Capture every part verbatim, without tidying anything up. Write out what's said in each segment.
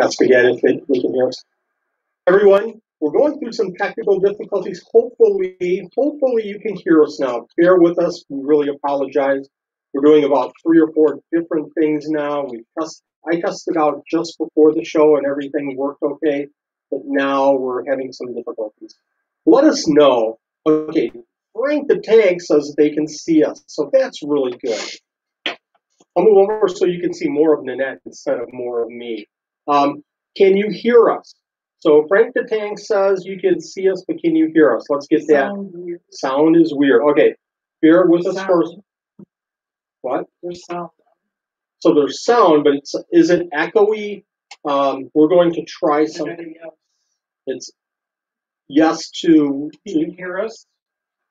Let's forget if they, they can hear us. Everyone, we're going through some technical difficulties. Hopefully, hopefully you can hear us now. Bear with us. We really apologize. We're doing about three or four different things now. We test, I tested out just before the show and everything worked okay, but now we're having some difficulties. Let us know. Okay, Frank the Tank says they can see us, so that's really good. I'll move over so you can see more of Nanette instead of more of me. Um, can you hear us? So Frank the Tank says you can see us, but can you hear us? Let's get that. Sound, weird. Sound is weird. Okay, bear with us first. What? There's sound. So there's sound, but it's, is it echoey? Um, we're going to try something. It's yes to. Can you hear us?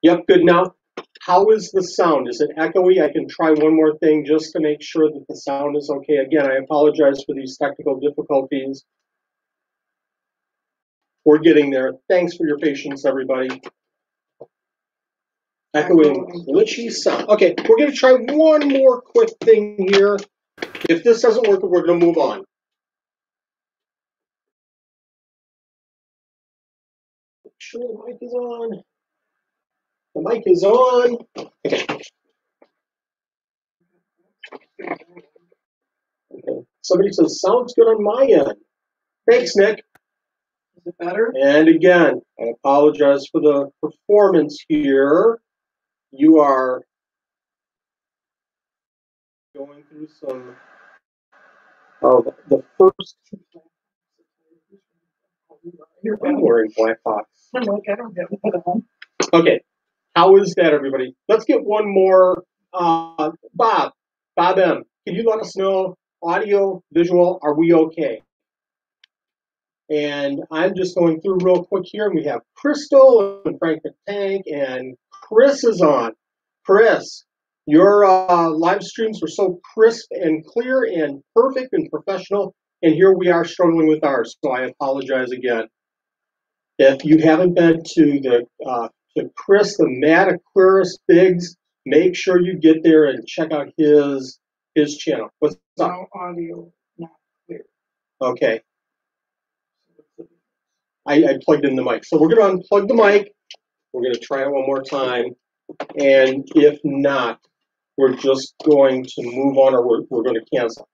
Yep, good now. How is the sound? Is it echoey? I can try one more thing just to make sure that the sound is okay. Again, I apologize for these technical difficulties. We're getting there. Thanks for your patience, everybody. Echoing glitchy sound. Okay, we're going to try one more quick thing here. If this doesn't work, we're going to move on. Make sure the mic is on. The mic is on. Okay. Okay. Somebody says, sounds good on my end. Thanks, Nick. Is it better? And again, I apologize for the performance here. You are going through some of oh, the first. You're worried, Black Fox. I'm like, I don't have it on. Okay. How is that, everybody? Let's get one more. Uh, Bob, Bob M, can you let us know, audio, visual, are we okay? And I'm just going through real quick here. And we have Crystal and Frank the Tank, and Chris is on. Chris, your uh, live streams were so crisp and clear and perfect and professional, and here we are struggling with ours, so I apologize again. If you haven't been to the uh, to Chris, the Mad Aquarius Biggs, make sure you get there and check out his his channel. What's up? No audio, not clear. Okay. I, I plugged in the mic. So we're going to unplug the mic. We're going to try it one more time. And if not, we're just going to move on or we're, we're going to cancel.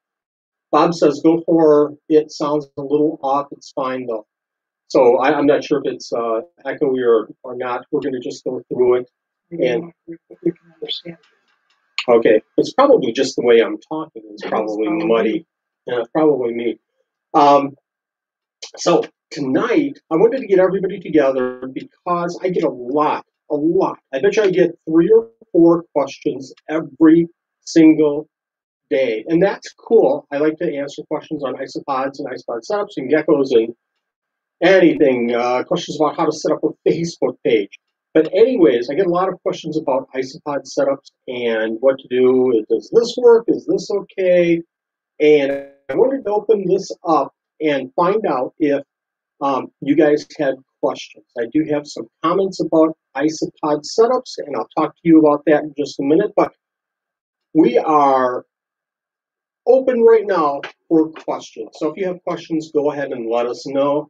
Bob says, go for it. Sounds a little off. It's fine, though. So I, I'm not sure if it's uh, echoey or, or not. We're going to just go through it. And we can understand. Okay. It's probably just the way I'm talking. It's probably, it's probably muddy. Yeah, probably me. Um, so. Tonight, I wanted to get everybody together because I get a lot, a lot. I bet you I get three or four questions every single day. And that's cool. I like to answer questions on isopods and isopod setups and geckos and anything. Uh, questions about how to set up a Facebook page. But anyways, I get a lot of questions about isopod setups and what to do. Does this work? Is this okay? And I wanted to open this up and find out if Um, you guys had questions. I do have some comments about isopod setups, and I'll talk to you about that in just a minute, but we are open right now for questions. So if you have questions, go ahead and let us know.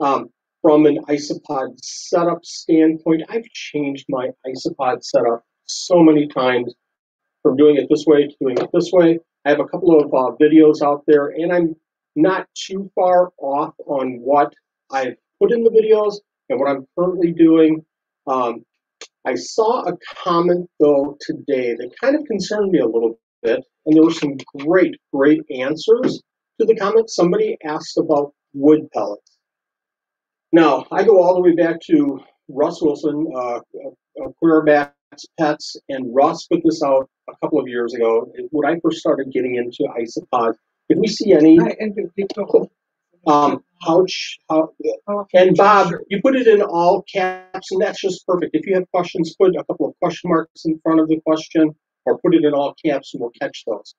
Um, from an isopod setup standpoint, I've changed my isopod setup so many times from doing it this way to doing it this way. I have a couple of uh, videos out there, and I'm not too far off on what I've put in the videos and what I'm currently doing. Um, I saw a comment, though, today that kind of concerned me a little bit, and there were some great, great answers to the comment. Somebody asked about wood pellets. Now, I go all the way back to Russ Wilson, uh, of Querbach Pets, and Russ put this out a couple of years ago when I first started getting into isopods. Did we see any? Um, how, how, and Bob, you put it in all caps, and that's just perfect. If you have questions, put a couple of question marks in front of the question, or put it in all caps, and we'll catch those.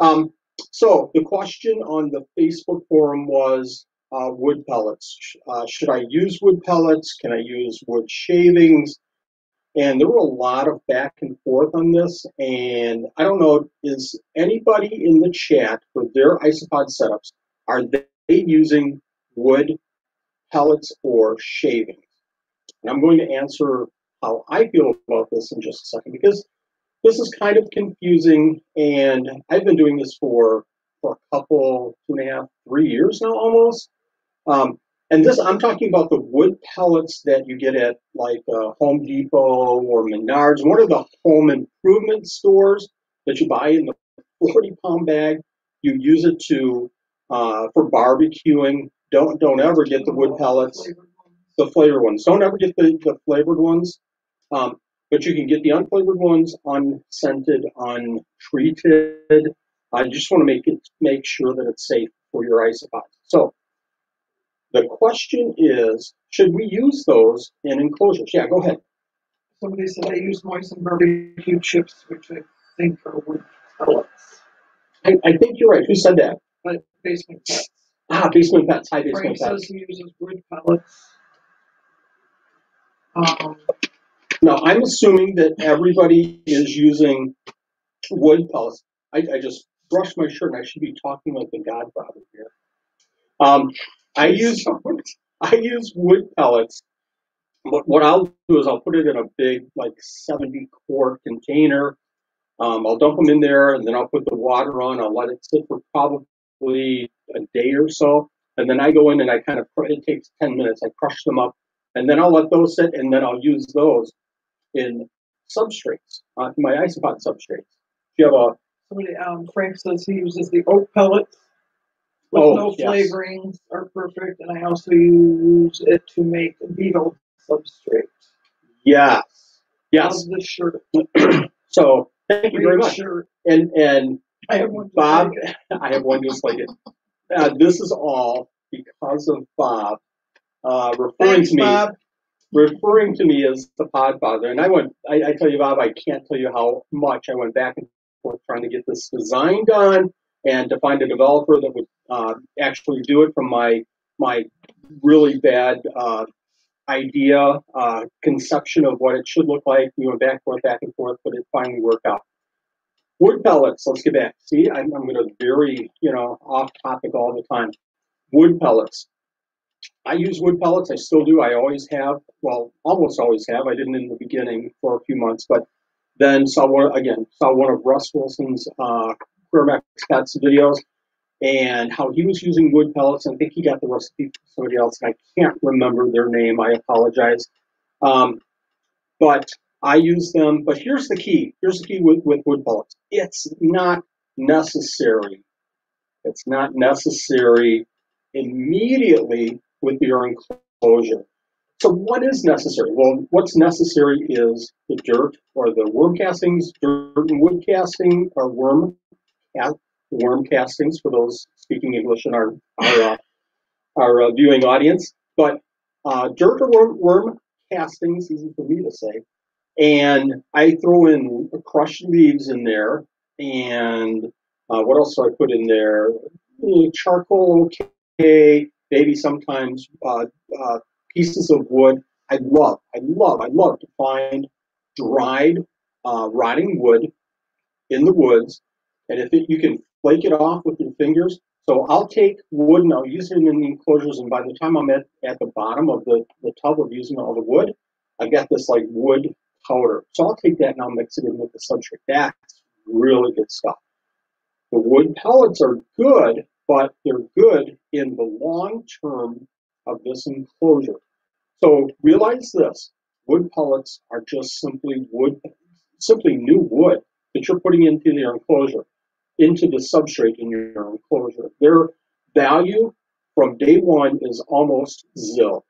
Um, so the question on the Facebook forum was uh, wood pellets. Uh, should I use wood pellets? Can I use wood shavings? And there were a lot of back and forth on this, and I don't know, is anybody in the chat for their isopod setups, are made using wood, pellets, or shavings. And I'm going to answer how I feel about this in just a second, because this is kind of confusing, and I've been doing this for, for a couple, two and a half, three years now almost. Um, and this, I'm talking about the wood pellets that you get at like uh, Home Depot or Menards, one of the home improvement stores that you buy in the forty pound bag. You use it to uh, for barbecuing. Don't don't ever get the wood pellets, the flavored ones. Don't ever get the, the flavored ones. Um, but you can get the unflavored ones, unscented, untreated. I just want to make it make sure that it's safe for your isopod. So the question is, should we use those in enclosures? Yeah, go ahead. Somebody said I use moistened barbecue chips, which I think are wood pellets. I, I think you're right. Who said that? But Basement Pets. Ah, Basement Pets. Hi, Basement Frank Pets. Says he uses wood pellets. Um, now, I'm assuming that everybody is using wood pellets. I, I just brushed my shirt, and I should be talking like the Godfather here. Um, I use I use wood pellets, but what I'll do is I'll put it in a big, like, seventy quart container. Um, I'll dump them in there, and then I'll put the water on. I'll let it sit for probably a day or so, and then I go in and I kind of, it takes ten minutes, I crush them up, and then I'll let those sit, and then I'll use those in substrates, uh, my isopod substrates. Do you have a... Somebody, um, Frank says he uses the oak pellets with oh, no yes. flavorings are perfect, and I also use it to make beetle substrates. Yes. Yes. Of the shirt. So... Thank you very much. Sure. And and I have one Bob, I have one just like it. Uh, this is all because of Bob uh, referring Thanks, to me, Bob. referring to me as the Podfather. And I went, I, I tell you, Bob, I can't tell you how much I went back and forth trying to get this design done and to find a developer that would uh, actually do it from my my really bad uh, idea, uh, conception of what it should look like. We went back, forth, back and forth, but it finally worked out. Wood pellets, let's get back. See, I'm, I'm going to vary, you know, off topic all the time. Wood pellets. I use wood pellets. I still do. I always have. Well, almost always have. I didn't in the beginning for a few months, but then saw one, again, saw one of Russ Wilson's uh, Querbach Pets videos and how he was using wood pellets. I think he got the recipe from somebody else. I can't remember their name. I apologize. Um, but I use them. But here's the key. Here's the key with, with wood pellets. It's not necessary. It's not necessary immediately with your enclosure. So what is necessary? Well, what's necessary is the dirt or the worm castings, dirt and wood casting or worm cast. worm castings for those speaking English in our our, uh, our uh, viewing audience, but uh, dirt or worm, worm castings, easy for me to say, and I throw in crushed leaves in there, and uh, what else do I put in there? Charcoal, okay, maybe sometimes uh, uh, pieces of wood. I love, I love, I love to find dried, uh, rotting wood in the woods, and if it, you can flake it off with your fingers. So I'll take wood and I'll use it in the enclosures, and by the time I'm at, at the bottom of the, the tub of using all the wood, I've got this like wood powder. So I'll take that and I'll mix it in with the substrate. That's really good stuff. The wood pellets are good, but they're good in the long term of this enclosure. So realize this, wood pellets are just simply wood, simply new wood that you're putting into your enclosure, into the substrate in your enclosure. Their value from day one is almost zilch.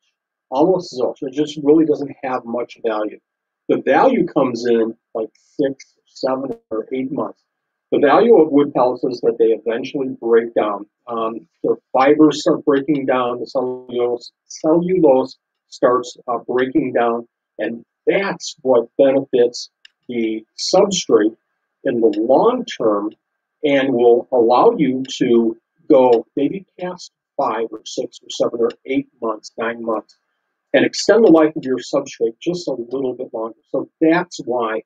Almost zilch. It just really doesn't have much value. The value comes in like six, seven, or eight months. The value of wood pellets is that they eventually break down. Um, their fibers start breaking down. The cellulose, cellulose starts uh, breaking down. And that's what benefits the substrate in the long term, and will allow you to go maybe past five or six or seven or eight months, nine months, and extend the life of your substrate just a little bit longer. So that's why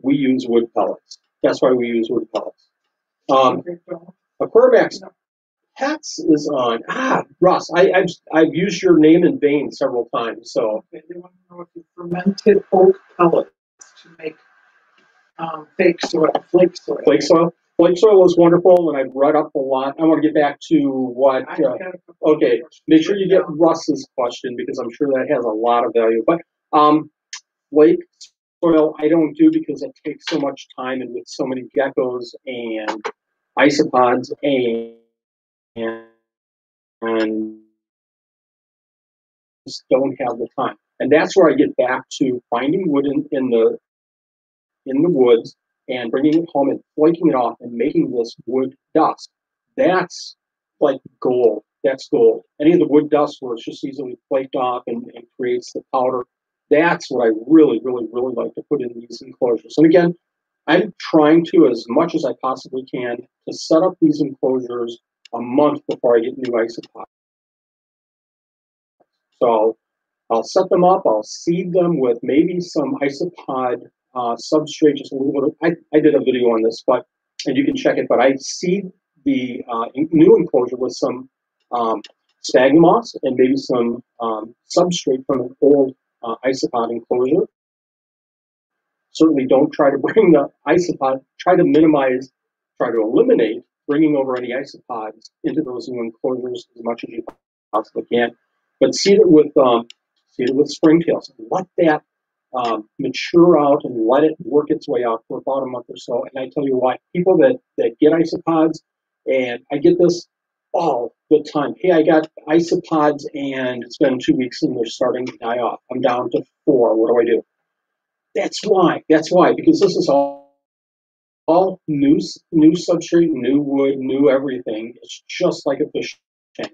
we use wood pellets. That's why we use wood pellets. Um, a Querbach Pets is on. Ah, Russ, I, I've, I've used your name in vain several times. So they want to know if you fermented oak pellets to make um, fake soil, flake soil. Flake soil? Flake soil is wonderful, and I've read up a lot. I want to get back to what... Uh, okay, make sure you get Russ's question, because I'm sure that has a lot of value. But um, flake soil I don't do because it takes so much time, and with so many geckos and isopods and... and just don't have the time. And that's where I get back to finding wood in, in the in the woods and bringing it home and flaking it off and making this wood dust. That's like gold. That's gold. Any of the wood dust where it's just easily flaked off and, and creates the powder, that's what I really, really, really like to put in these enclosures. And again, I'm trying to, as much as I possibly can, to set up these enclosures a month before I get new isopods. So I'll set them up, I'll seed them with maybe some isopod uh, substrate, just a little bit of, I, I did a video on this, but, and you can check it, but I seed the uh, new enclosure with some um, sphagnum moss and maybe some um, substrate from an old uh, isopod enclosure. Certainly don't try to bring the isopod, try to minimize, try to eliminate bringing over any isopods into those new enclosures as much as you possibly can, but seed it with um, seed it with springtails. Let that um, mature out and let it work its way out for about a month or so. And I tell you what, people that that get isopods, and I get this all the time. Hey, I got isopods, and it's been two weeks, and they're starting to die off. I'm down to four. What do I do? That's why. That's why. Because this is all. All new, new substrate, new wood, new everything. It's just like a fish tank.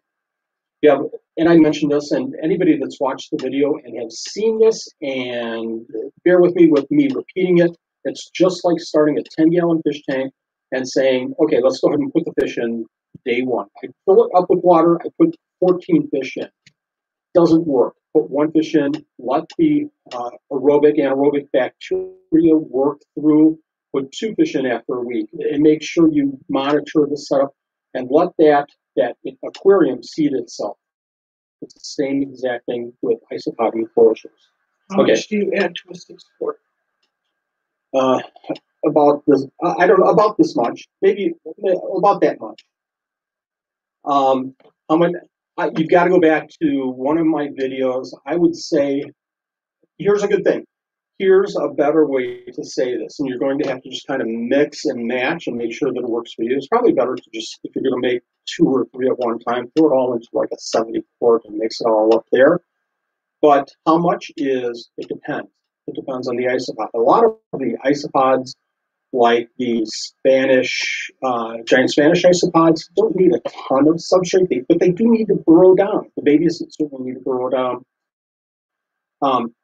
Yeah, and I mentioned this, and anybody that's watched the video and have seen this, and bear with me with me repeating it, it's just like starting a ten gallon fish tank and saying, okay, let's go ahead and put the fish in day one. I fill it up with water, I put fourteen fish in. Doesn't work. Put one fish in, let the uh, aerobic anaerobic bacteria work through. Put two fish in after a week, and make sure you monitor the setup and let that that aquarium seed itself. It's the same exact thing with isopod enclosures. How okay. much do you add to a six quart? Uh, about this, I don't know, about this much, maybe about that much. Um, how much? I, you've got to go back to one of my videos. I would say, here's a good thing. Here's a better way to say this, and you're going to have to just kind of mix and match and make sure that it works for you. It's probably better to just, if you're going to make two or three at one time, throw it all into like a seventy quart and mix it all up there. But how much is, it depends. It depends on the isopod. A lot of the isopods, like the Spanish, uh, giant Spanish isopods, don't need a ton of substrate, but they do need to burrow down. The babies certainly need to burrow down. Um,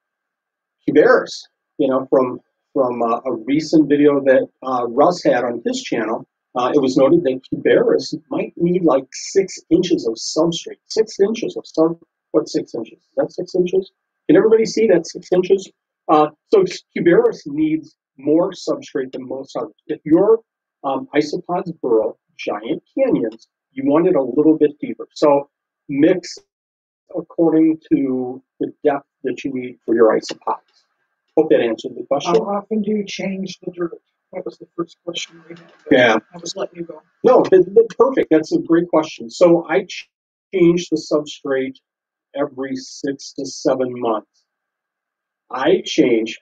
Cubaris, you know, from from uh, a recent video that uh, Russ had on his channel, uh, it was noted that Cubaris might need like six inches of substrate. Six inches of sub. What six inches? Is that six inches? Can everybody see that six inches? Uh, so Cubaris needs more substrate than most others. If your um, isopods burrow giant canyons, you want it a little bit deeper. So mix according to the depth that you need for your isopods. Hope that answered the question. How often do you change the dirt? That was the first question we had. Yeah. I was letting you go. No, perfect. That's a great question. So I change the substrate every six to seven months. I change,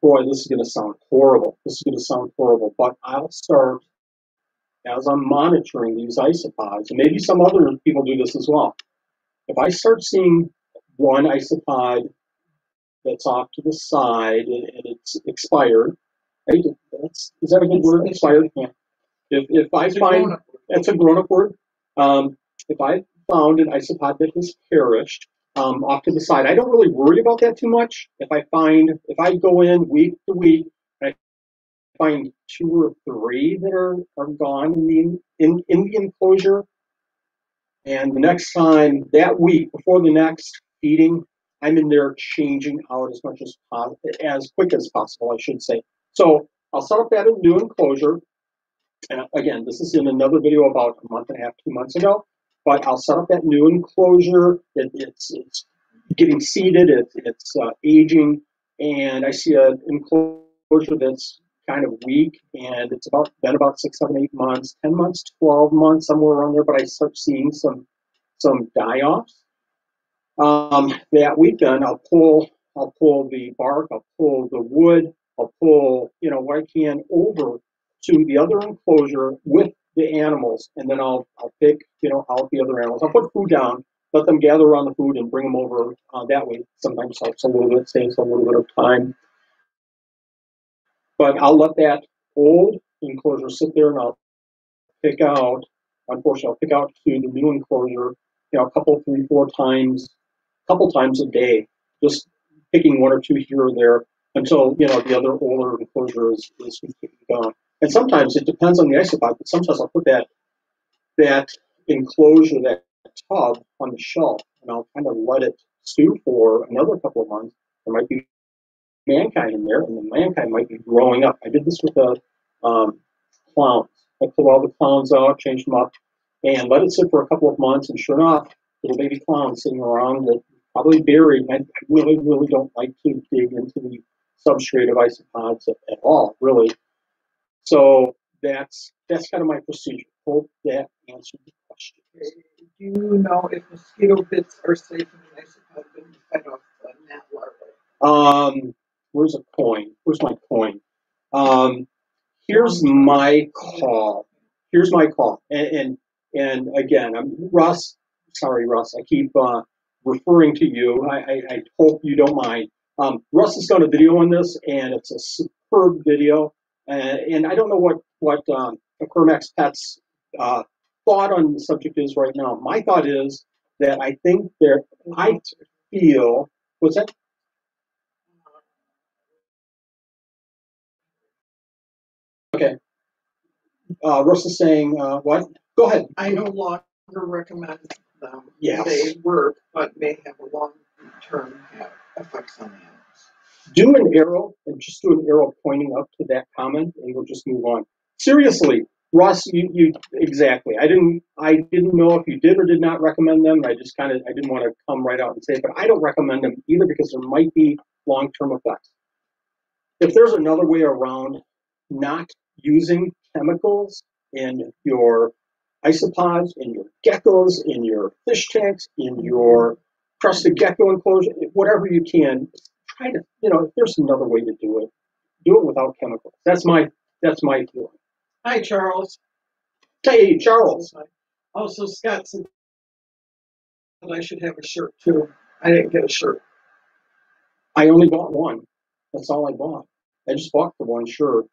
boy, this is going to sound horrible. This is going to sound horrible, but I'll start as I'm monitoring these isopods, and maybe some other people do this as well. If I start seeing one isopod that's off to the side and, and it's expired, right? That's, is that a good word? Expired? Yeah. If, if I find, that's a grown-up word. Um, if I found an isopod that has perished um, off to the side, I don't really worry about that too much. If I find, if I go in week to week, I find two or three that are, are gone in the, in, in the enclosure, and the next time, that week, before the next feeding, I'm in there changing out as much as possible, as quick as possible, I should say. So I'll set up that new enclosure. And again, this is in another video about a month and a half, two months ago. But I'll set up that new enclosure. It, it's, it's getting seeded. It, it's uh, aging. And I see an enclosure that's kind of weak, and it's about been about six, seven, eight months, ten months, twelve months, somewhere around there. But I start seeing some some die-offs. Um, that weekend, I'll pull, I'll pull the bark, I'll pull the wood, I'll pull, you know, what I can over to the other enclosure with the animals, and then I'll I'll pick, you know, out the other animals. I'll put food down, let them gather around the food, and bring them over uh, that way. Sometimes helps a little bit, saves a little bit of time. But I'll let that old enclosure sit there, and I'll pick out, unfortunately, I'll pick out to the new enclosure, you know, a couple, three, four times, a couple times a day, just picking one or two here or there until, you know, the other older enclosure is, is completely gone. And sometimes it depends on the isopod, but sometimes I'll put that, that enclosure, that tub on the shelf, and I'll kind of let it stew for another couple of months. There might be mankind in there, and the mankind might be growing up. I did this with the um, clowns. I pulled all the clowns out, changed them up, and let it sit for a couple of months, and sure enough, little baby clowns sitting around that probably buried. I really, really don't like to dig into the substrate of isopods at, at all, really. So that's that's kind of my procedure. Hope that answered the question. Do you know if mosquito bits are safe in the isopod when you fight off the gnat larvae? Um. Where's a coin? Where's my coin? Um, here's my call. Here's my call. And and, and again, I'm Russ. Sorry, Russ. I keep uh, referring to you. I, I, I hope you don't mind. Um, Russ has done a video on this, and it's a superb video. Uh, and I don't know what what um, Querbach Pets uh, thought on the subject is right now. My thought is that I think there. I feel. What's that? Okay. Uh, Russ is saying uh, what? Go ahead. I no longer recommend them. Yes. They work, but may have a long-term effects on the animals. Do an arrow, and just do an arrow pointing up to that comment, and we'll just move on. Seriously, Russ, you, you exactly. I didn't, I didn't know if you did or did not recommend them. I just kind of, I didn't want to come right out and say it, but I don't recommend them either because there might be long-term effects. If there's another way around, not using chemicals in your isopods, in your geckos, in your fish tanks, in your crested gecko enclosure, whatever you can, try to, you know, if there's another way to do it, do it without chemicals. That's my, that's my feeling. Hi, Charles. Hey, Charles. Also, Scott said that I should have a shirt, too. I didn't get a shirt. I only bought one. That's all I bought. I just bought the one shirt.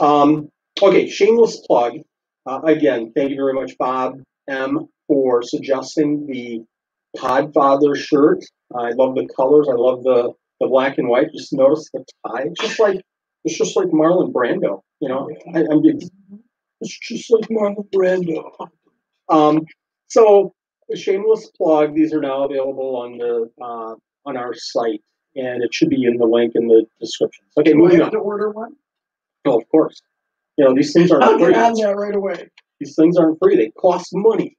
Um, okay, shameless plug. Uh, again, thank you very much, Bob M, for suggesting the Podfather shirt. Uh, I love the colors. I love the, the black and white. Just notice the tie. It's just like it's just like Marlon Brando. You know, I, I'm getting, it's just like Marlon Brando. Um, so shameless plug. These are now available on the uh, on our site, and it should be in the link in the description. Okay, do moving I have on. To order one? Oh, of course. You know, these things aren't I'll free. Get on that right away. These things aren't free. They cost money.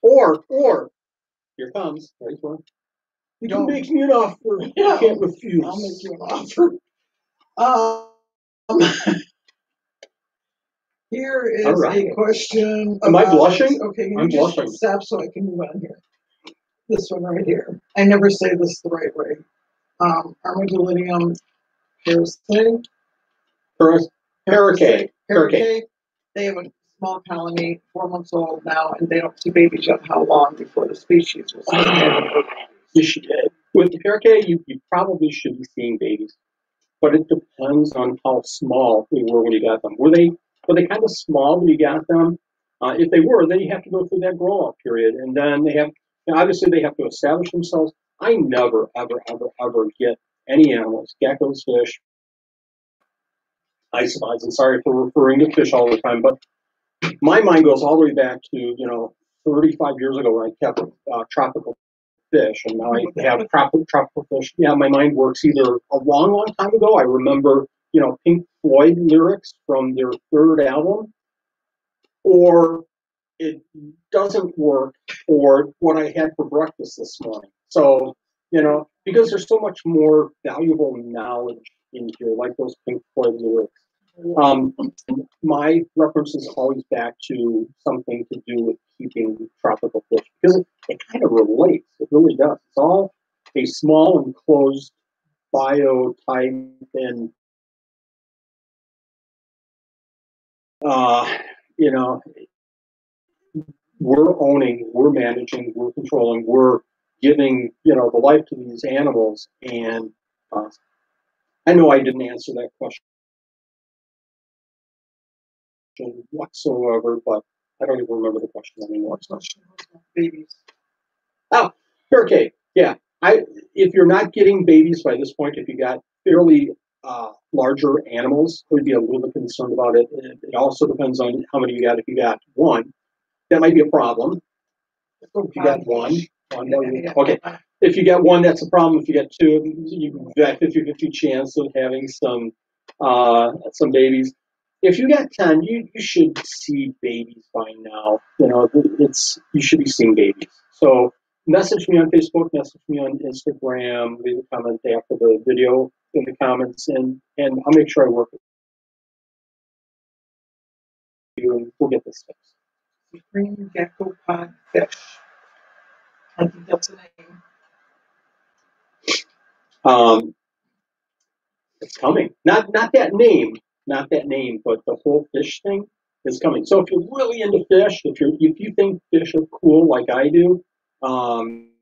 Or, or, here comes. Right, you Don't. can make me an offer. Yeah. I can't refuse. I'll make you an offer. Um, here is right. a question. Am about, I blushing? Okay, I'm blushing. Stop so I can move on here. This one right here. I never say this the right way. Um, Armadillidium vulgare. Paracay. Paracay. They have a small colony, four months old now, and they don't see babies yet. How long before the species will start? With the paracay, you, you probably should be seeing babies, but it depends on how small they were when you got them. Were they were they kind of small when you got them? Uh, if they were, then you have to go through that grow-up period, and then they have obviously they have to establish themselves. I never, ever, ever, ever get any animals, geckos, fish. Isopods, and sorry for referring to fish all the time, but my mind goes all the way back to, you know, thirty-five years ago when I kept uh, tropical fish, and now I have tropical tropical fish. Yeah, my mind works either a long, long time ago. I remember, you know, Pink Floyd lyrics from their third album, or it doesn't work for what I had for breakfast this morning. So, you know, because there's so much more valuable knowledge in here, like those pink toy lyrics. Um, my reference is always back to something to do with keeping tropical fish, because it, it kind of relates. It really does. It's all a small enclosed biotype, and uh, you know, we're owning, we're managing, we're controlling, we're giving, you know, the life to these animals. And uh, I know I didn't answer that question whatsoever, but I don't even remember the question anymore. It's not babies. Oh, hurricane. Yeah. I, if you're not getting babies by this point, if you got fairly uh, larger animals, I would be a little bit concerned about it. And it also depends on how many you got. If you got one, that might be a problem. If you got one, one okay. If you got one, that's a problem. If you got two, you've got fifty fifty chance of having some uh, some babies. If you got ten, you, you should see babies by now. You know, it's, you should be seeing babies. So message me on Facebook, message me on Instagram, leave a comment after the video in the comments, and, and I'll make sure I work with you, and we'll get this fixed. Supreme Gecko Chow fish. I think that's the name. Um, it's coming. Not not that name. Not that name, but the whole fish thing is coming. So if you're really into fish, if you if you think fish are cool like I do, um,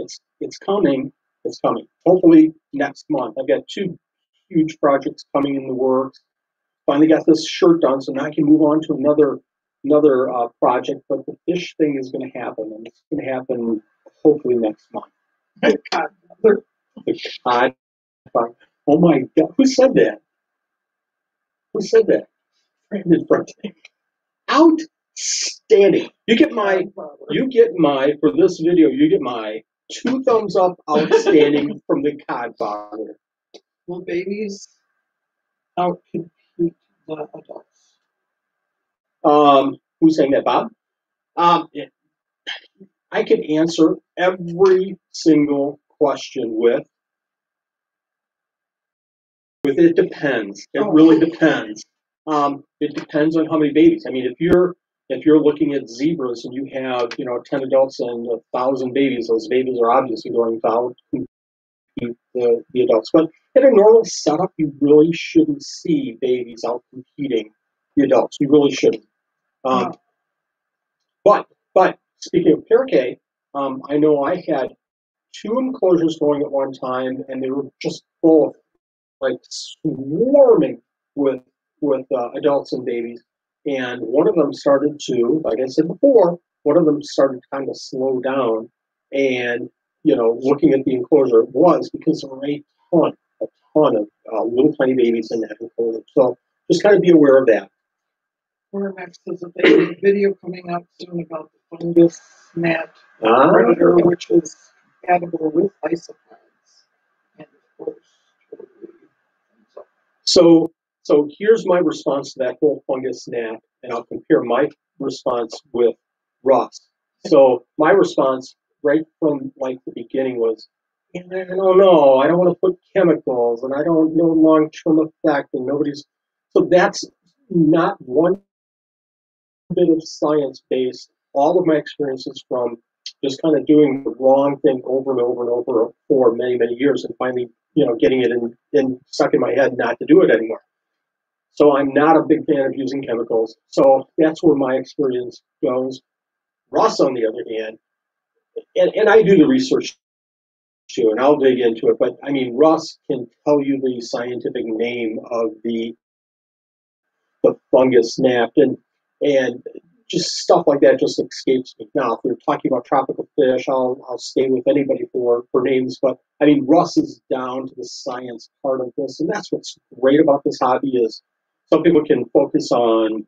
it's it's coming. It's coming. Hopefully next month. I've got two huge projects coming in the works. Finally got this shirt done, so now I can move on to another another uh, project. But the fish thing is going to happen, and it's going to happen hopefully next month. The cod, the cod. Oh my God! Who said that? Who said that? Brandon Brunson. Outstanding. You get my, you get my, for this video, you get my two thumbs up outstanding from the cod father. Will babies outcompete the adults? Um, who's saying that, Bob? Um, yeah. I could answer every single question with, it depends. It really depends. Um, it depends on how many babies. I mean, if you're if you're looking at zebras and you have, you know, ten adults and a thousand babies, those babies are obviously going to outcompete the, the adults. But in a normal setup, you really shouldn't see babies outcompeting the adults. You really shouldn't. Um, but but speaking of parquet, um, I know I had two enclosures going at one time, and they were just full of, like, swarming with with uh, adults and babies, and one of them started to, like I said before, one of them started to kind of slow down, and, you know, looking at the enclosure, it was because there were a ton, a ton of uh, little tiny babies in that enclosure. So just kind of be aware of that. Next is a video coming up soon about the fungus gnat ah, predator, okay. which is compatible with isopods, and of course. So, so here's my response to that whole fungus gnat, and I'll compare my response with Russ. So my response right from, like, the beginning was, I don't know, I don't want to put chemicals, and I don't know long-term effect, and nobody's... So that's not one bit of science-based. All of my experiences from just kind of doing the wrong thing over and over and over for many, many years, and finally, you know, getting it in, in stuck in my head not to do it anymore. So I'm not a big fan of using chemicals. So that's where my experience goes. Russ, on the other hand, and, and I do the research too, and I'll dig into it, but I mean, Russ can tell you the scientific name of the the fungus gnat, and, and just stuff like that just escapes me. Now, if we're talking about tropical fish, I'll, I'll stay with anybody for, for names, but I mean, Russ is down to the science part of this, and that's what's great about this hobby is some people can focus on,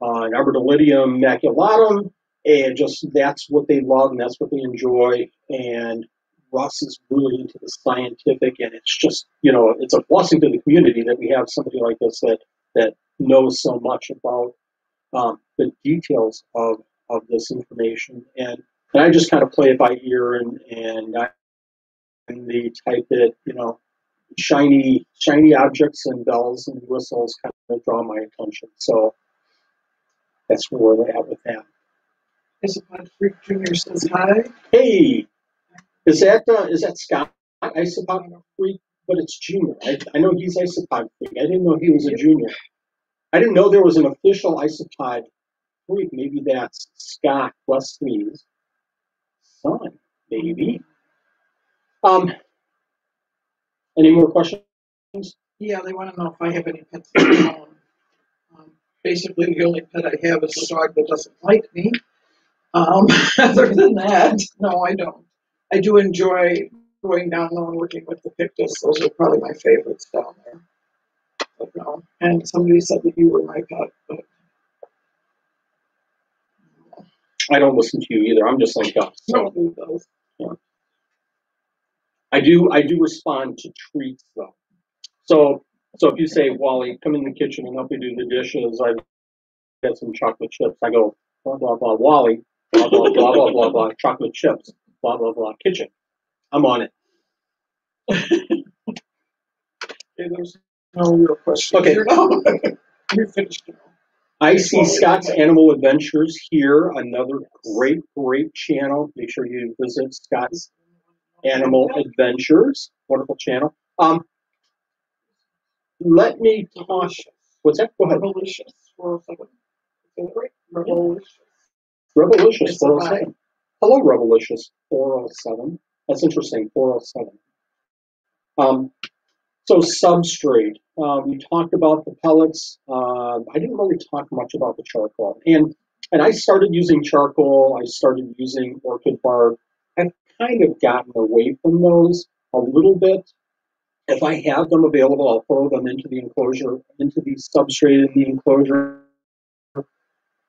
on Armadillidium maculatum, and just that's what they love and that's what they enjoy, and Russ is really into the scientific, and it's just, you know, it's a blessing to the community that we have somebody like this that, that knows so much about Um, the details of of this information. And, and I just kind of play it by ear, and, and I and the type that, you know, shiny shiny objects and bells and whistles kind of draw my attention. So that's where we're at with that. Isopod Freak Junior says hi. Hey, is that uh, is that Scott Isopod Freak? But it's Junior. I, I know he's Isopod Freak. I didn't know he was a Junior. I didn't know there was an official Isopod Freak. Maybe that's Scott Wesley's son. Maybe. Um. Any more questions? Yeah, they want to know if I have any pets of my own. Um, basically, the only pet I have is a dog that doesn't like me. Um, other than that, no, I don't. I do enjoy going down low and working with the Pictus. Those are probably my favorites down there. But no. And somebody said that you were my pet, but no. I don't listen to you either. I'm just like us. So. Don't do those. Yeah. I do I do respond to treats though. So so if you say, Wally, come in the kitchen and help me do the dishes, I get some chocolate chips, I go, blah blah blah Wally, blah blah blah blah blah blah chocolate chips, blah blah blah kitchen. I'm on it. Okay, there's no real question. Okay. You're finished now. I see Scott's Animal Adventures here, another great, great channel. Make sure you visit Scott's Animal Adventures, wonderful channel. Um, let me talk. What's that? Go ahead. Revolutious for a second. Revolutious. Revolutious four oh seven. Hello, Revolutious four oh seven. That's interesting. four oh seven. Um, so substrate. Um, we talked about the pellets. Uh, I didn't really talk much about the charcoal, and and I started using charcoal. I started using orchid bark. I've kind of gotten away from those a little bit. If I have them available, I'll throw them into the enclosure, into the substrate in the enclosure.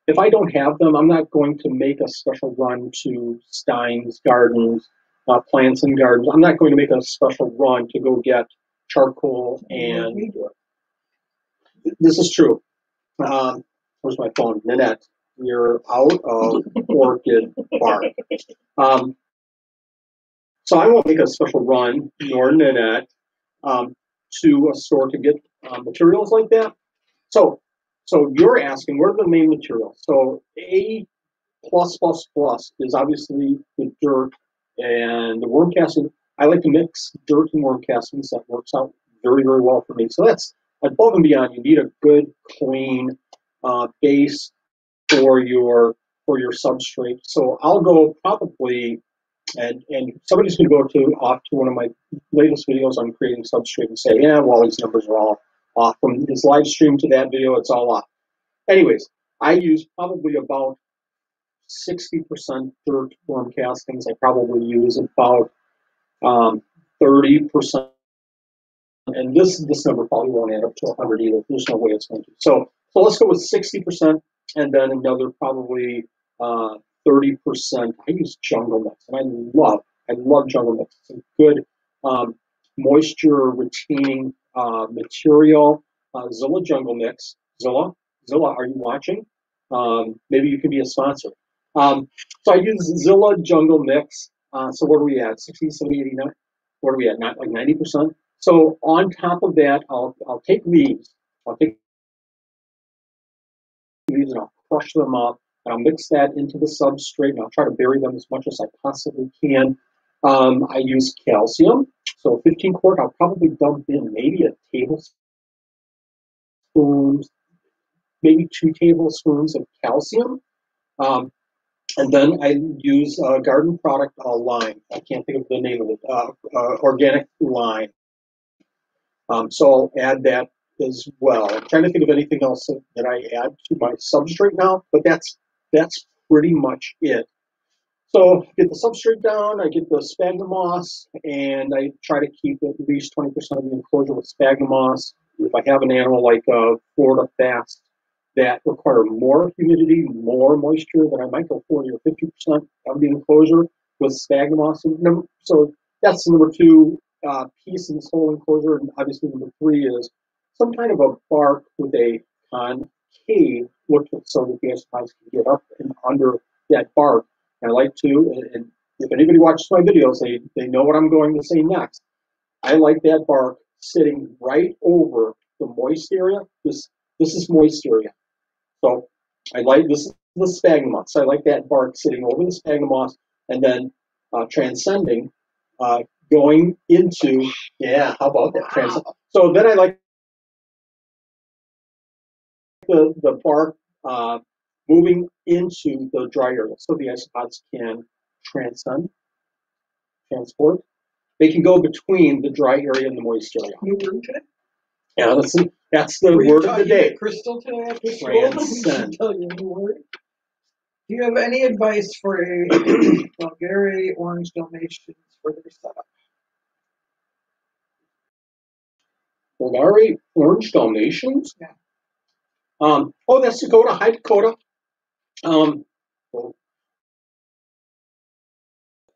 If I don't have them, I'm not going to make a special run to Stein's Gardens, uh, Plants and Gardens. I'm not going to make a special run to go get charcoal and... This is true. Um, where's my phone? Nanette, you're out of orchid bark. Um, So I won't make a special run, nor Nanette, um, to a store to get uh, materials like that. So, so you're asking, what are the main materials? So A+++ is obviously the dirt and the worm casting. I like to mix dirt and worm castings. That works out very, very well for me. So that's above and beyond. You need a good, clean uh, base for your for your substrate. So I'll go probably. And, and somebody's going to go to off to one of my latest videos on creating substrate and say, yeah, Wally's numbers are all off. From his live stream to that video, it's all off. Anyways, I use probably about sixty percent dirt worm castings. I probably use about um, thirty percent. And this this number probably won't add up to one hundred either. There's no way it's going to. So, so let's go with sixty percent and then another probably... Uh, thirty percent. I use jungle mix, and I love, I love jungle mix. It's a good um, moisture-retaining uh, material. Uh, Zilla jungle mix. Zilla, Zilla, are you watching? Um, maybe you can be a sponsor. Um, so I use Zilla jungle mix. Uh, so what are we at? sixty, seventy, eighty, ninety? What are we at? Not like ninety percent. So on top of that, I'll I'll take leaves. I'll take leaves and I'll crush them up. I'll mix that into the substrate, and I'll try to bury them as much as I possibly can. Um, I use calcium, so fifteen quart, I'll probably dump in maybe a tablespoon, maybe two tablespoons of calcium. Um, and then I use a garden product, a lime. I can't think of the name of it, uh, uh, organic lime. Um, so I'll add that as well. I'm trying to think of anything else that I add to my substrate now, but that's That's pretty much it. So get the substrate down, I get the sphagnum moss, and I try to keep at least twenty percent of the enclosure with sphagnum moss. If I have an animal like a Florida Fast that require more humidity, more moisture, then I might go forty or fifty percent of the enclosure with sphagnum moss. So that's the number two uh, piece in this whole enclosure. And obviously number three is some kind of a bark with a con. Look so that the isopods can get up and under that bark. And I like to, and, and if anybody watches my videos, they, they know what I'm going to say next. I like that bark sitting right over the moist area. This, this is moist area. So I like this is the sphagnum moss. I like that bark sitting over the sphagnum moss and then uh, transcending, uh, going into, yeah, how about that? Trans so then I like the, the bark uh, moving into the dry area so the isopods can transcend, transport. They can go between the dry area and the moist area. New word today? Yeah, that's, that's the Were word of the day. Crystal today? Transcend. Tell you a new word. Do you have any advice for a Bulgarian orange Dalmatians for their setup? Bulgarian orange Dalmatians? Yeah. Um, oh, that's Dakota. Hi, Dakota. Um,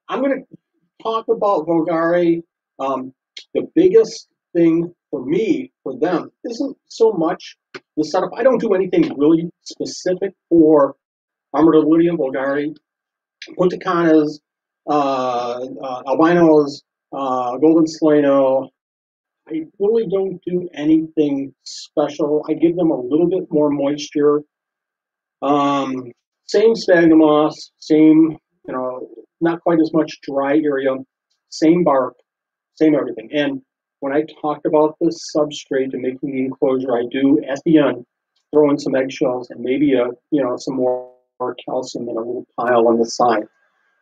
I'm going to talk about vulgare. Um, the biggest thing for me, for them, isn't so much the setup. I don't do anything really specific for Armadillidium vulgare, Punta Canas, uh, uh, albinos, uh, golden Saleno. I really don't do anything special. I give them a little bit more moisture. Um, same sphagnum moss, same, you know, not quite as much dry area, same bark, same everything. And when I talk about the substrate and making the enclosure, I do at the end throw in some eggshells and maybe a, you know, some more calcium in a little pile on the side.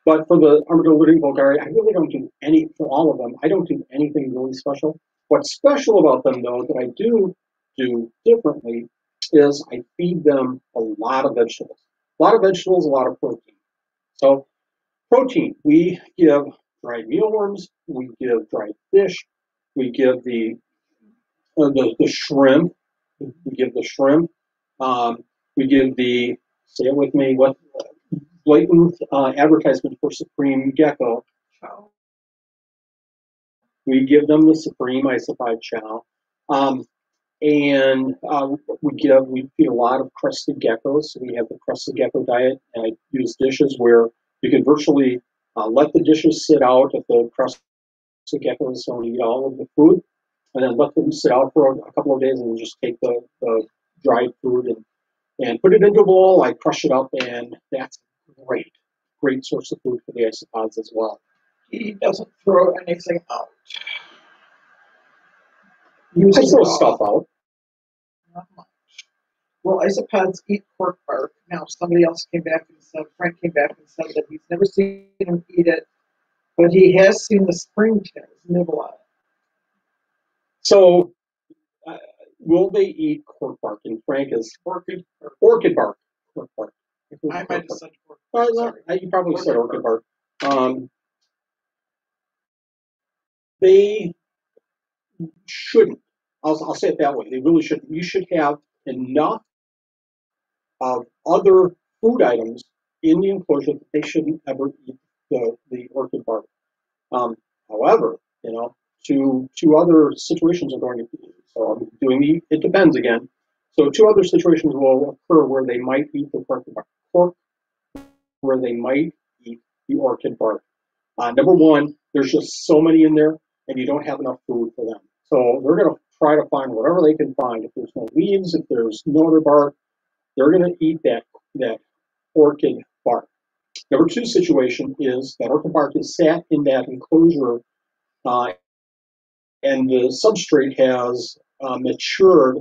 But for the Armadillidium vulgare, I really don't do any, for all of them, I don't do anything really special. What's special about them, though, that I do do differently is I feed them a lot of vegetables. A lot of vegetables, a lot of protein. So protein, we give dried mealworms, we give dried fish, we give the uh, the, the shrimp, we give the shrimp, um, we give the, say it with me, what blatant uh, advertisement for Supreme Gecko Chow. We give them the Supreme Isopod Chow. Um, and uh, we give, we feed a lot of crested geckos. So we have the crested gecko diet, and I use dishes where you can virtually uh, let the dishes sit out if the crested geckos don't eat all of the food, and then let them sit out for a, a couple of days and just take the, the dried food and, and put it into a bowl. I crush it up, and that's great. Great source of food for the isopods as well. He doesn't throw anything out. Use I throw stuff out. Not much. Well, isopods eat cork bark. Now, somebody else came back and said, Frank came back and said that he's never seen him eat it, but he has seen the springtails nibble on it. So, uh, will they eat cork bark? And Frank is orchid, or orchid bark. Cork bark. I, I might have said cork bark. Well, no, you probably orchid said orchid bark. bark. Um, They shouldn't. I'll, I'll say it that way. They really shouldn't. You should have enough of other food items in the enclosure that they shouldn't ever eat the, the orchid bark. Um, however, you know, two, two other situations are going to be. So I'm doing the, it depends again. So two other situations will occur where they might eat the orchid bark, or where they might eat the orchid bark. Uh, number one, there's just so many in there, and you don't have enough food for them. So they're going to try to find whatever they can find. If there's no leaves, if there's no other bark, they're going to eat that, that orchid bark. Number two situation is that orchid bark is sat in that enclosure, uh, and the substrate has uh, matured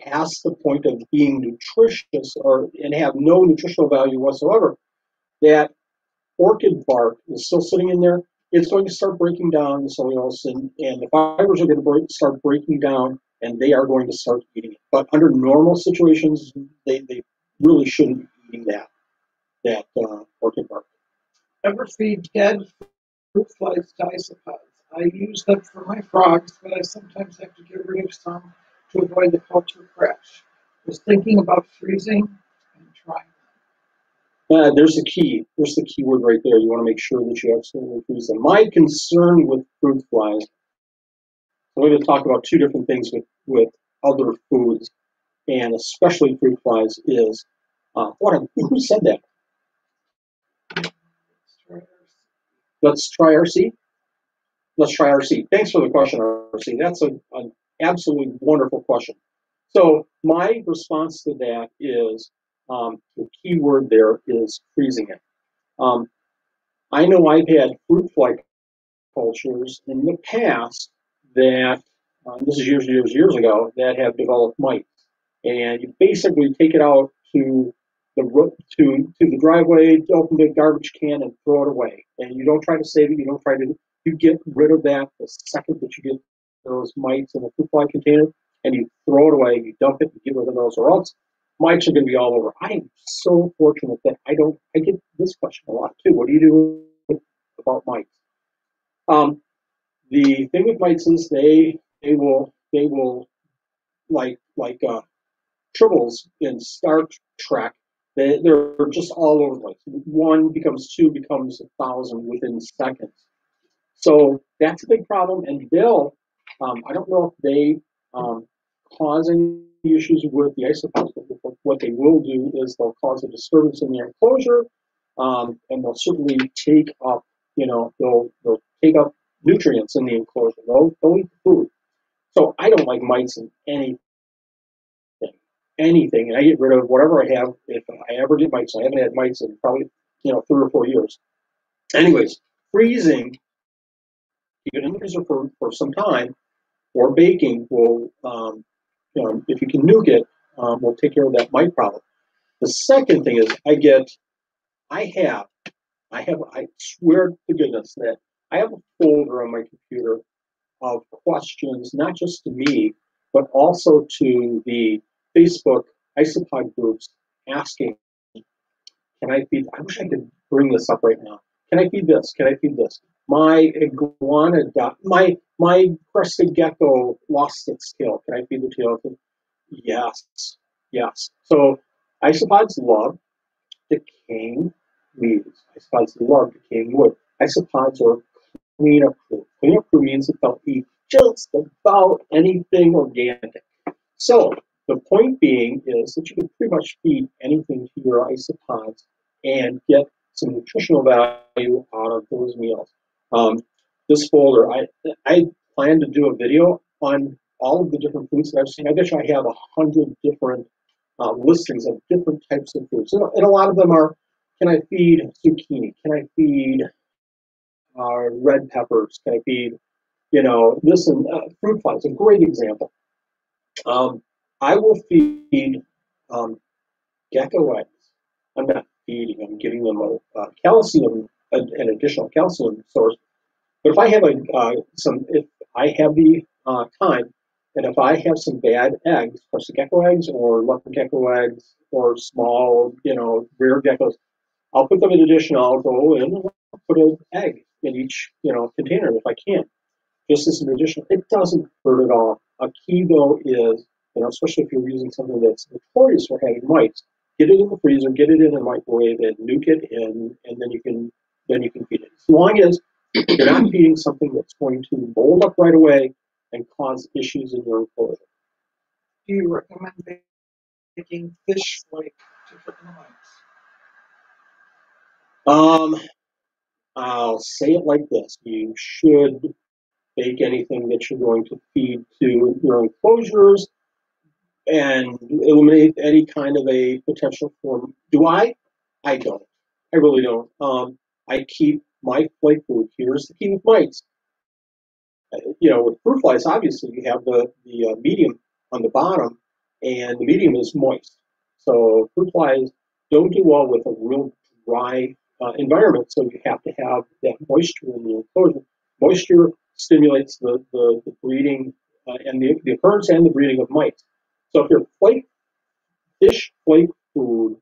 past the point of being nutritious or and have no nutritional value whatsoever. That orchid bark is still sitting in there. It's going to start breaking down the soils, and, and the fibers are going to break, start breaking down, and they are going to start eating it. But under normal situations, they, they really shouldn't be eating that, that uh, orchid bark. Ever feed dead fruit flies to isopods? I use them for my frogs, but I sometimes have to get rid of some to avoid the culture crash. I was thinking about freezing and trying. Uh, there's the key. There's the key word right there. You want to make sure that you absolutely freeze them. My concern with fruit flies, I'm going to talk about two different things with, with other foods, and especially fruit flies, is, uh, what a, who said that? Let's try R C. Let's try R C. Thanks for the question, R C. That's a, an absolutely wonderful question. So my response to that is, um, the key word there is freezing it. Um, I know I've had fruit fly cultures in the past that, um, this is years and years years ago, that have developed mites. And you basically take it out to the to, to the driveway, open the garbage can, and throw it away. And you don't try to save it. You don't try to, you get rid of that the second that you get those mites in a fruit fly container, and you throw it away, you dump it, you get rid of those, or else mites are going to be all over. I am so fortunate that I don't, I get this question a lot too. What do you do about mites? Um, the thing with mites is they, they will, they will, like, like, uh, tribbles in Star Trek, they, they're just all over the place. One becomes two, becomes a thousand within seconds. So that's a big problem. And they'll, um, I don't know if they um, cause any issues with the isopods, but what they will do is they'll cause a disturbance in the enclosure, um, and they'll certainly take up, you know, they'll, they'll take up nutrients in the enclosure. They'll, they'll eat food. So I don't like mites in any anything, and I get rid of whatever I have if I ever get mites. I haven't had mites in probably, you know, three or four years. Anyways, freezing, keep it in the freezer for, for some time, or baking will, um, you know, if you can nuke it, um, will take care of that mite problem. The second thing is I get, I have, I have, I swear to goodness that I have a folder on my computer of questions, not just to me, but also to the Facebook isopod groups asking, can I feed, I wish I could bring this up right now. Can I feed this? Can I feed this? My iguana, my my crested gecko lost its tail. Can I feed the tail? Yes, yes. So isopods love decaying leaves. Isopods love decaying wood. Isopods are cleanup crew. Cleanup crew means that they'll eat just about anything organic. So the point being is that you can pretty much feed anything to your isopods and get some nutritional value out of those meals. Um, this folder, I I plan to do a video on all of the different foods that I've seen. I bet you I have a hundred different uh, listings of different types of foods. And, and a lot of them are, can I feed zucchini? Can I feed uh, red peppers? Can I feed, you know, this and uh, fruit flies, a great example. Um, I will feed um, gecko eggs. I'm not feeding them, I'm giving them a, a calcium, a, an additional calcium source. But if I have a uh, some, if I have the uh, time, and if I have some bad eggs, crested gecko eggs, or leopard gecko eggs, or small, you know, rare geckos, I'll put them in a dish and I'll go in and put an egg in each, you know, container if I can, just as an additional. It doesn't hurt at all. A key though is, you know, especially if you're using something that's notorious for having mites, get it in the freezer, get it in the microwave, and nuke it, and and then you can then you can feed it. As long as you're not feeding something that's going to mold up right away and cause issues in your enclosure. Do you recommend making fish flake to put in the mites? Um, I'll say it like this: you should bake anything that you're going to feed to your enclosures, and eliminate any kind of a potential form. Do I? I don't. I really don't. Um, I keep my flake food. Here's the key with mites. You know, with fruit flies, obviously, you have the, the uh, medium on the bottom, and the medium is moist. So fruit flies don't do well with a real dry uh, environment, so you have to have that moisture in the enclosure. Moisture stimulates the, the, the breeding uh, and the, the occurrence and the breeding of mites. So if your flake, fish flake food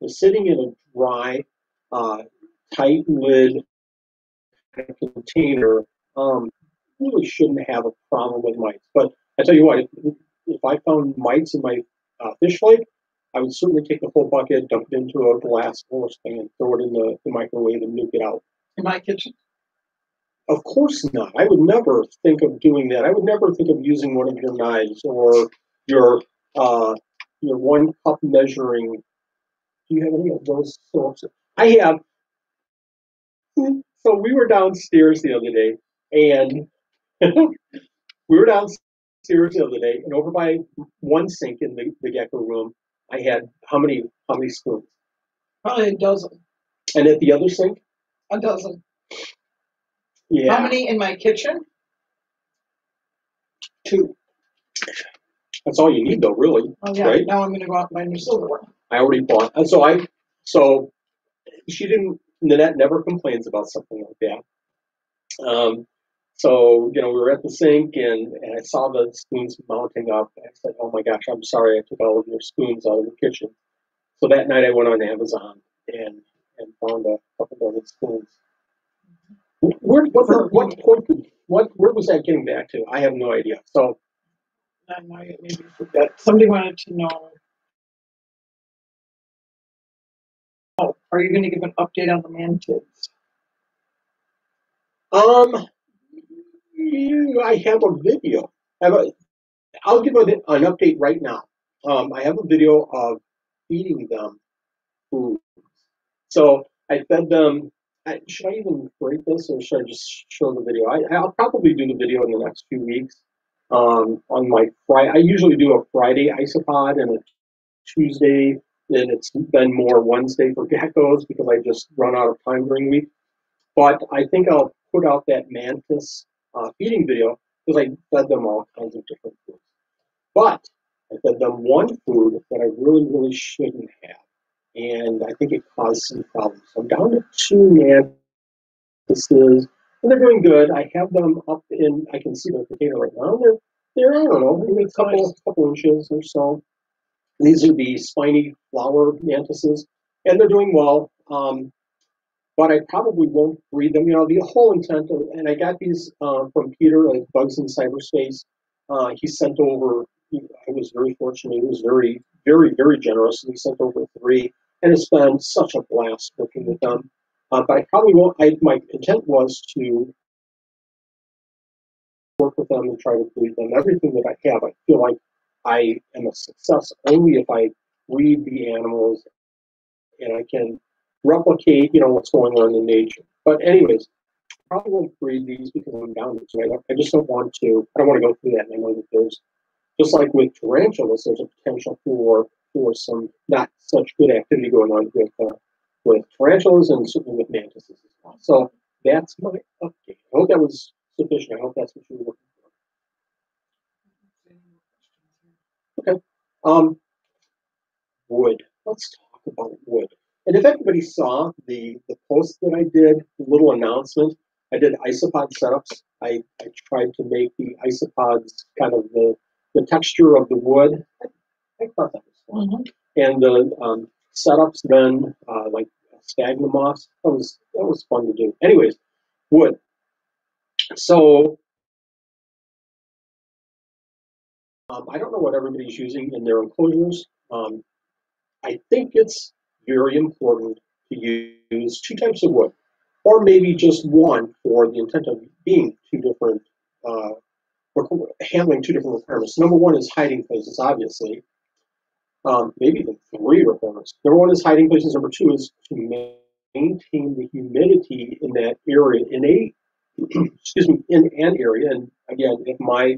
is sitting in a dry, uh, tight lid container, um, you really shouldn't have a problem with mites. But I tell you what, if, if I found mites in my uh, fish flake, I would certainly take the whole bucket, dump it into a glass or something, and throw it in the, the microwave and nuke it out. In my kitchen? Of course not. I would never think of doing that. I would never think of using one of your knives or your uh, your one cup measuring. Do you have any of those soaps? I have So we were downstairs the other day, and we were downstairs the other day, and over by one sink in the, the gecko room, I had how many how many spoons? Probably a dozen. And at the other sink? A dozen. Yeah. How many in my kitchen? Two. That's all you need, though, really. Oh, yeah. Right? Now I'm going to go out and buy new silverware. I already bought. And so I, so she didn't. Nanette never complains about something like that. Um, so you know, we were at the sink, and, and I saw the spoons mounting up. And I said, "Oh my gosh, I'm sorry, I took all of your spoons out of the kitchen." So that night, I went on Amazon and and found a couple dozen spoons. Where what what what, what what what where was that getting back to? I have no idea. So I know you maybe forgot. Somebody wanted to know. Oh, are you going to give an update on the mantids? Um, you, I have a video. I have a, I'll give an update right now. Um, I have a video of feeding them food. So I fed them. I, should I even break this, or should I just show the video? I, I'll probably do the video in the next few weeks. Um, on my Friday, I usually do a Friday isopod and a Tuesday. And it's been more Wednesday for geckos because I just run out of time during the week. But I think I'll put out that mantis uh, feeding video because I fed them all kinds of different foods. But I fed them one food that I really, really shouldn't have. And I think it caused some problems. I'm down to two mantises, and they're doing good. I have them up in, I can see their potato right now. They're, they're I don't know, maybe a couple, couple inches or so. These are the spiny flower mantises, and they're doing well, um, but I probably won't breed them. You know, the whole intent of, and I got these uh, from Peter at Bugs in Cyberspace. Uh, he sent over, he, I was very fortunate, he was very, very, very generous, and he sent over three, and it's been such a blast working with them. Uh, but I probably won't, I, my intent was to work with them and try to breed them. Everything that I have, I feel like I am a success only if I breed the animals and I can replicate, you know, what's going on in nature. But anyways, I probably won't breed these because I'm down to it. I just don't want to, I don't want to go through that. And I know that there's, just like with tarantulas, there's a potential for for some not such good activity going on with, uh, with tarantulas and certainly with mantises as well. So that's my update. I hope that was sufficient. I hope that's what you were looking for. Okay. Um, wood. Let's talk about wood. And if anybody saw the, the post that I did, the little announcement, I did isopod setups. I, I tried to make the isopods kind of the, the texture of the wood. I, I thought that was fun. Mm-hmm. And the um, setups then, uh, like sphagnum moss, that was, that was fun to do. Anyways, wood. So... Um, I don't know what everybody's using in their enclosures. Um, I think it's very important to use two types of wood, or maybe just one for the intent of being two different, uh, handling two different requirements. Number one is hiding places, obviously. Um, maybe even three requirements. Number one is hiding places. Number two is to maintain the humidity in that area, in a, excuse me, in an area. And again, if my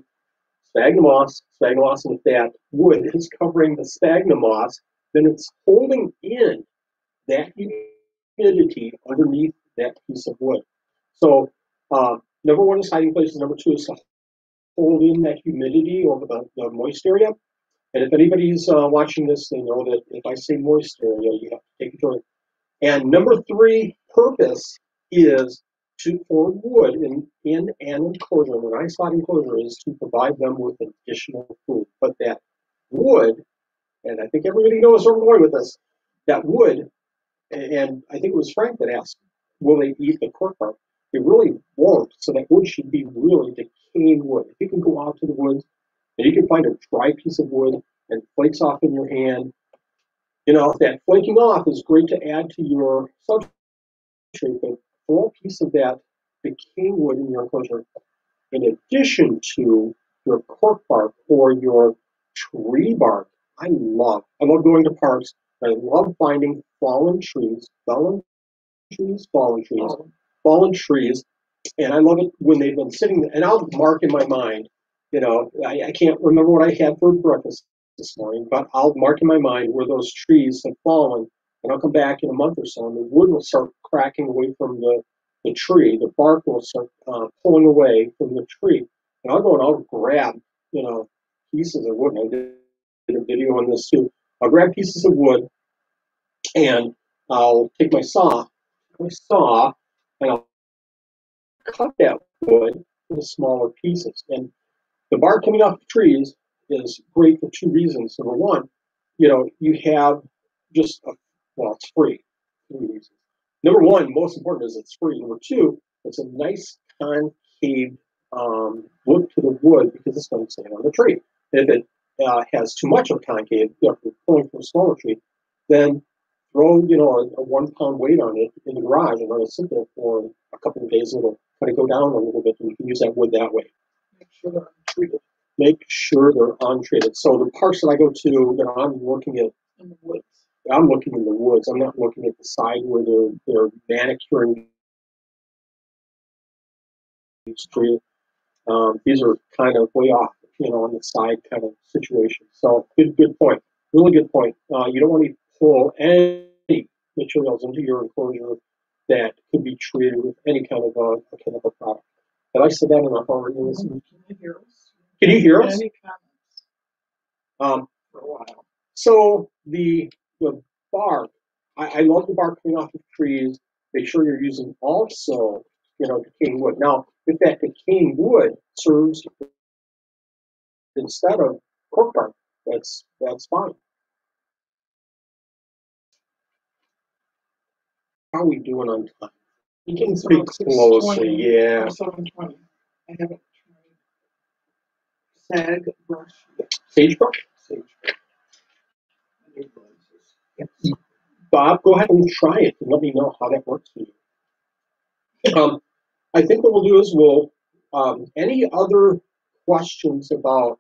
sphagnum moss, sphagnum moss with that wood is covering the sphagnum moss, then it's holding in that humidity underneath that piece of wood. So uh, number one is hiding places. Number two is to hold in that humidity over the, the moist area. And if anybody's uh, watching this, they know that if I say moist area, you have to take a drink. And number three purpose is to for wood in, in an enclosure, in an isolate enclosure, is to provide them with additional food. But that wood, and I think everybody knows where I'm going with this, that wood, and I think it was Frank that asked, will they eat the cork bark? They really won't, so that wood should be really decaying wood. If you can go out to the woods, and you can find a dry piece of wood and flakes off in your hand, you know, that flaking off is great to add to your substrate, but whole piece of that decaying wood in your enclosure, in addition to your cork bark or your tree bark. I love, I love going to parks. I love finding fallen trees, fallen trees, fallen trees, fallen trees, and I love it when they've been sitting there. And I'll mark in my mind, you know, I, I can't remember what I had for breakfast this morning, but I'll mark in my mind where those trees have fallen, and I'll come back in a month or so, and the wood will start cracking away from the, the tree. The bark will start uh, pulling away from the tree. And I'll go and I'll grab, you know, pieces of wood. I did a video on this too. I'll grab pieces of wood, and I'll take my saw, my saw, and I'll cut that wood into smaller pieces. And the bark coming off the trees is great for two reasons. Number one, you know, you have just a, well, it's free. Number one, most important is it's free. Number two, it's a nice concave um, look to the wood because it's going to stand on the tree. And if it uh, has too much of concave, you know, if you're pulling from a smaller tree, then throw, you know, a, a one-pound weight on it in the garage and let it sit there for a couple of days. It'll kind of go down a little bit, and you can use that wood that way. Make sure they're untreated. Make sure they're untreated. So the parks that I go to, you know, I'm looking at in the woods. I'm looking in the woods. I'm not looking at the side where they're they're manicuring each tree. Um, these are kind of way off, you know, on the side kind of situation. So good, good point. Really good point. Uh, you don't want to pull any materials into your enclosure that could be treated with any kind of a, a chemical product. But I said that enough already. Can you hear us? Can you hear us? Any comments? Um, for a while. So the the bark, I, I love the bark coming off of trees. Make sure you're using also, you know, decaying wood. Now, if that decaying wood serves instead of cork bark, that's that's fine. How are we doing on time? You can speak closely, yeah. seven twenty. I haven't tried sag brush. Sage brush? Sage brush. Bob, go ahead and try it and let me know how that works for you. Um, I think what we'll do is we'll, um, any other questions about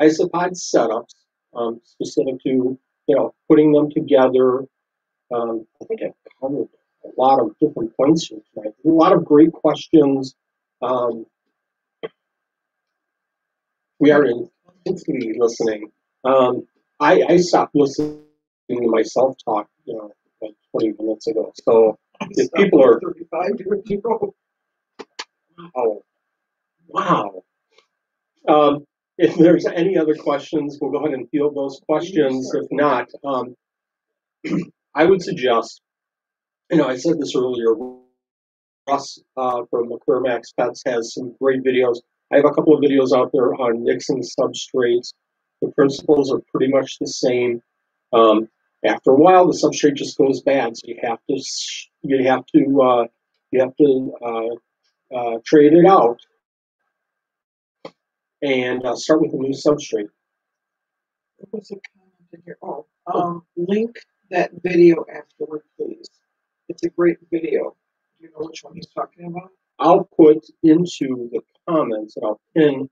isopod setups, um, specific to, you know, putting them together. Um, I think I've covered a lot of different points here tonight. A lot of great questions. Um, we are intensely listening. Um, I, I stopped listening to myself talk, you know, like twenty minutes ago. So if people are thirty-five, oh, wow. Um, if there's any other questions, we'll go ahead and field those questions. If not, um, I would suggest, you know, I said this earlier, Russ uh, from Querbach Pets has some great videos. I have a couple of videos out there on mixing substrates. The principles are pretty much the same. Um, after a while, the substrate just goes bad, so you have to you have to uh, you have to uh, uh, trade it out and uh, start with a new substrate. What was the comment in here? Oh, um, link that video afterward, please. It's a great video. Do you know which one he's talking about? I'll put into the comments, and I'll pin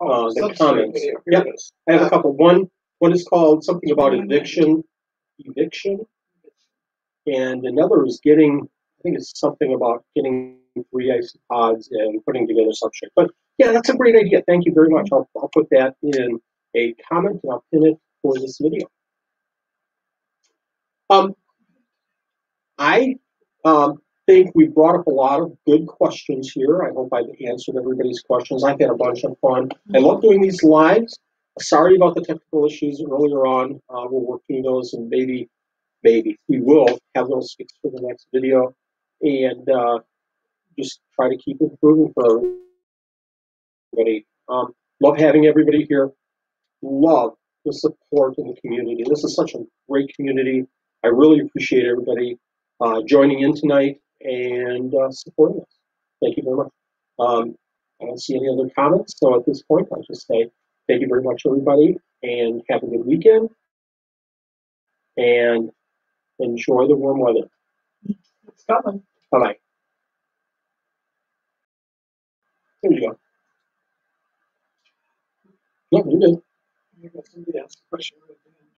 uh, oh, the comments. Yep. I have uh, a couple. One, one is called something about eviction, eviction, and another is getting. I think it's something about getting three isopods and putting together substrate. But yeah, that's a great idea. Thank you very much. I'll I'll put that in a comment, and I'll pin it for this video. Um, I um, think we brought up a lot of good questions here. I hope I've answered everybody's questions. I've had a bunch of fun. I love doing these lives. Sorry about the technical issues earlier on. Uh, we'll work through those, and maybe, maybe we will have those fixed for the next video, and uh, just try to keep improving for everybody. Um, love having everybody here. Love the support in the community. This is such a great community. I really appreciate everybody uh, joining in tonight and uh, supporting us. Thank you very much. Um, I don't see any other comments, so at this point, I'll just say thank you very much, everybody, and have a good weekend, and enjoy the warm weather. It's coming. Bye-bye. There you go. Yeah, you did. I got somebody asked a question.